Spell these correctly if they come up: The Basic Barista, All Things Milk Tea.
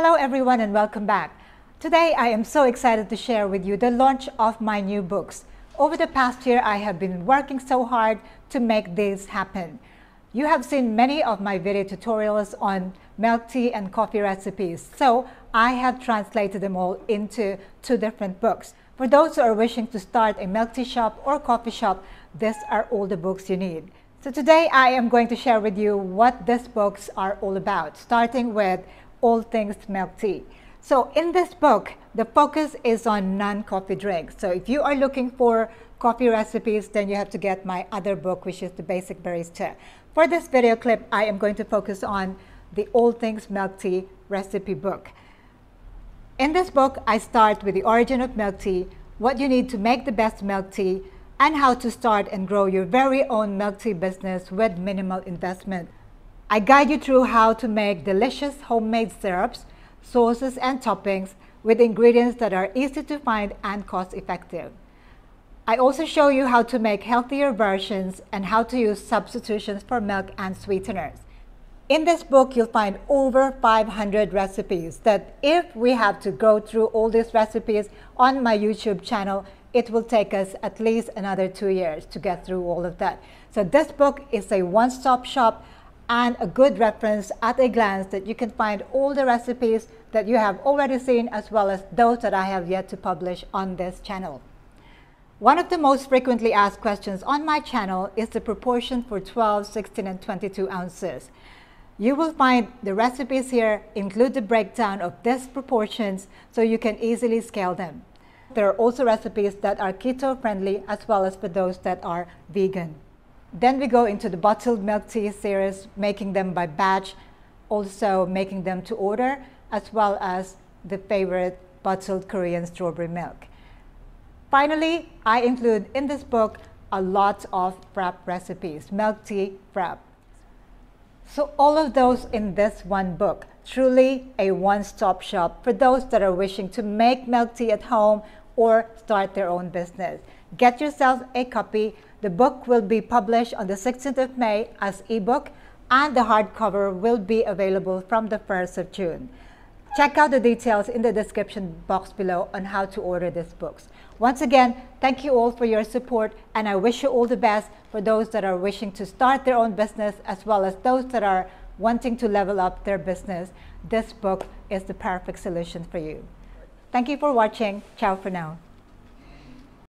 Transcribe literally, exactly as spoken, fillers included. Hello everyone and welcome back. Today I am so excited to share with you the launch of my new books. Over the past year I have been working so hard to make this happen. You have seen many of my video tutorials on milk tea and coffee recipes, so I have translated them all into two different books. For those who are wishing to start a milk tea shop or coffee shop, these are all the books you need. So today I am going to share with you what these books are all about, starting with All Things Milk Tea. So in this book, the focus is on non-coffee drinks. So if you are looking for coffee recipes, then you have to get my other book, which is The Basic Barista. For this video clip, I am going to focus on the All Things Milk Tea recipe book. In this book, I start with the origin of milk tea, what you need to make the best milk tea, and how to start and grow your very own milk tea business with minimal investment. I guide you through how to make delicious homemade syrups, sauces, and toppings with ingredients that are easy to find and cost-effective. I also show you how to make healthier versions and how to use substitutions for milk and sweeteners. In this book, you'll find over five hundred recipes that if we have to go through all these recipes on my YouTube channel, it will take us at least another two years to get through all of that. So this book is a one-stop shop and a good reference at a glance that you can find all the recipes that you have already seen as well as those that I have yet to publish on this channel. One of the most frequently asked questions on my channel is the proportion for twelve, sixteen, and twenty-two ounces. You will find the recipes here include the breakdown of these proportions so you can easily scale them. There are also recipes that are keto-friendly as well as for those that are vegan. Then we go into the bottled milk tea series, making them by batch, also making them to order, as well as the favorite bottled Korean strawberry milk. Finally, I include in this book a lot of frappe recipes, milk tea frappe. So all of those in this one book, truly a one-stop shop for those that are wishing to make milk tea at home or start their own business. Get yourself a copy. The book will be published on the sixteenth of May as ebook, and the hardcover will be available from the first of June. Check out the details in the description box below on how to order these books. Once again, thank you all for your support, and I wish you all the best for those that are wishing to start their own business as well as those that are wanting to level up their business. This book is the perfect solution for you. Thank you for watching. Ciao for now.